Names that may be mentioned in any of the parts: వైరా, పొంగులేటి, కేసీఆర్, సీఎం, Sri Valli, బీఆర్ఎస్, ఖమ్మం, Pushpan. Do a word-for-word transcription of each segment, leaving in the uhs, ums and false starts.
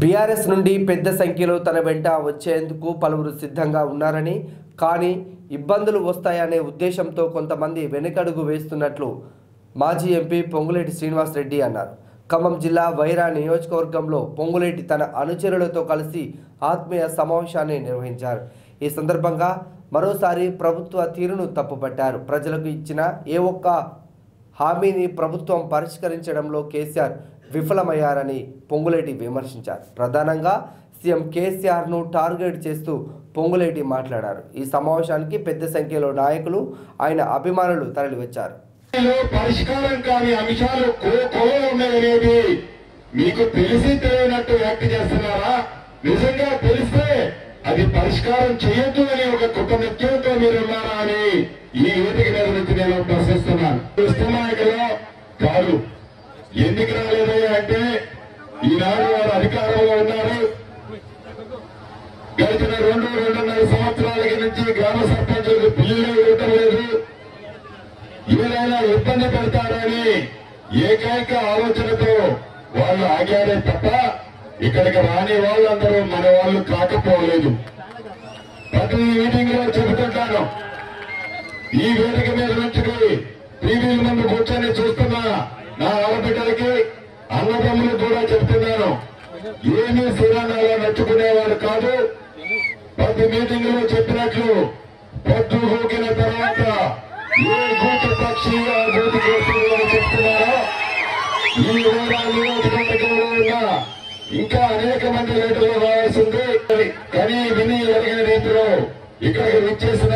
బీఆర్ఎస్ నుండి పెద్ద సంఖ్యలో తన వెంట వచ్చేందుకు పలువురు సిద్ధంగా ఉన్నారని, కానీ ఇబ్బందులు వస్తాయనే ఉద్దేశంతో కొంతమంది వెనకడుగు వేస్తున్నట్లు మాజీ ఎంపీ పొంగులేటి శ్రీనివాస్ రెడ్డి అన్నారు. ఖమ్మం జిల్లా వైరా నియోజకవర్గంలో పొంగులేటి తన అనుచరులతో కలిసి ఆత్మీయ సమావేశాన్ని నిర్వహించారు. ఈ సందర్భంగా మరోసారి ప్రభుత్వ తీరును తప్పుపట్టారు. ప్రజలకు ఇచ్చిన ఏ ఒక్క హామీని ప్రభుత్వం పరిష్కరించడంలో కేసీఆర్ విఫలమయ్యారని పొంగులేటి విమర్శించారు. ప్రధానంగా సీఎం కేసీఆర్ను టార్గెట్ చేస్తూ పొంగులేటి మాట్లాడారు. ఈ సమావేశానికి పెద్ద సంఖ్యలో నాయకులు, ఆయన అభిమానులు తరలివచ్చారు. పరిష్కారం కాని అంశాలు ఉన్నాయనేది మీకు తెలిసి తెలియనట్టు యాక్ట్ చేస్తున్నారా? నిజంగా తెలిస్తే అది పరిష్కారం చేయొద్దు అని ఒక కొత్త నిత్యంతో మీరు ఉన్నారా అని ఈ వేదిక మీద నుంచి నేను ప్రశ్నిస్తున్నాను. కాదు, ఎందుకు రాలేదు అంటే ఈనాడు వారు అధికారంలో ఉన్నారు. గడిచిన రెండు రెండున్నర సంవత్సరాల నుంచి గ్రామ సర్పంచులకు బిల్లులు ఇవ్వటం లేదు. ఎవరైనా ఇబ్బంది పెడతారని ఏకైక ఆలోచనతో వాళ్ళు ఆగారే తప్ప ఇక్కడికి రాని వాళ్ళందరూ మన వాళ్ళు కాకపోలేదు. ప్రతి మీటింగ్ లో చెబుతుంటాను, ఈ వేదిక మీద నుంచుకుని టీవీల ముందు కూర్చొని చూస్తున్నా నా ఆడబిడ్డలకి అన్నదమ్ములు కూడా చెప్తున్నాను, ఏమీ శ్రీరామాలో నచ్చుకునేవాడు కాదు. ప్రతి మీటింగ్ లో చెప్పినట్లు పొద్దు గోకిన తర్వాత ఏ గూట పక్షిగా గోటి గోతులు చెప్తున్నారో ఈ ఊరా నియోజకవర్గంలో ఉన్న ఇంకా అనేక మంది రేటులో రావాల్సింది. కానీ విని ఎరిగిన రీతిలో ఇక్కడికి వచ్చేసిన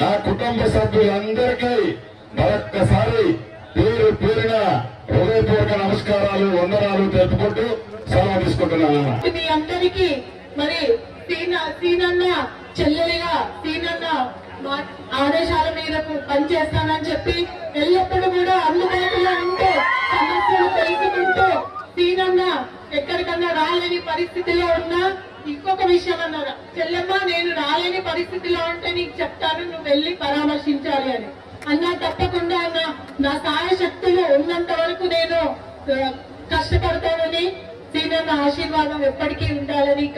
నా కుటుంబ సభ్యులందరికీ మరొక్కసారి పేరు పేరున హృదయపూర్వక నమస్కారాలు, వందనాలు తెలుపుకుంటూ సెలవు తీసుకుంటున్నాను. ఇది అందరికీ మరి సీన సీనన్న చెల్లెలిగా సీనన్న ఆదేశాల మేరకు పనిచేస్తానని చెప్పి ఎల్లప్పుడూ కూడా అందుబాటులో ఉంటే సమస్యలు తెలుసుకుంటూ సీనన్న ఎక్కడికన్నా రాలేని పరిస్థితిలో ఉన్నా ఇంకొక విషయం అన్నారా, చెల్లెమ్మ నేను రాలేని పరిస్థితిలో ఉంటే నీకు చెప్తాను, నువ్వు వెళ్ళి పరామర్శించాలి అని అన్నా. తప్పకుండా అన్న, నా సహాయ శక్తులు ఉన్నంత వరకు నేను కష్టపడతానని సీనన్న ఆశీర్వాదం ఎప్పటికీ ఉండాలని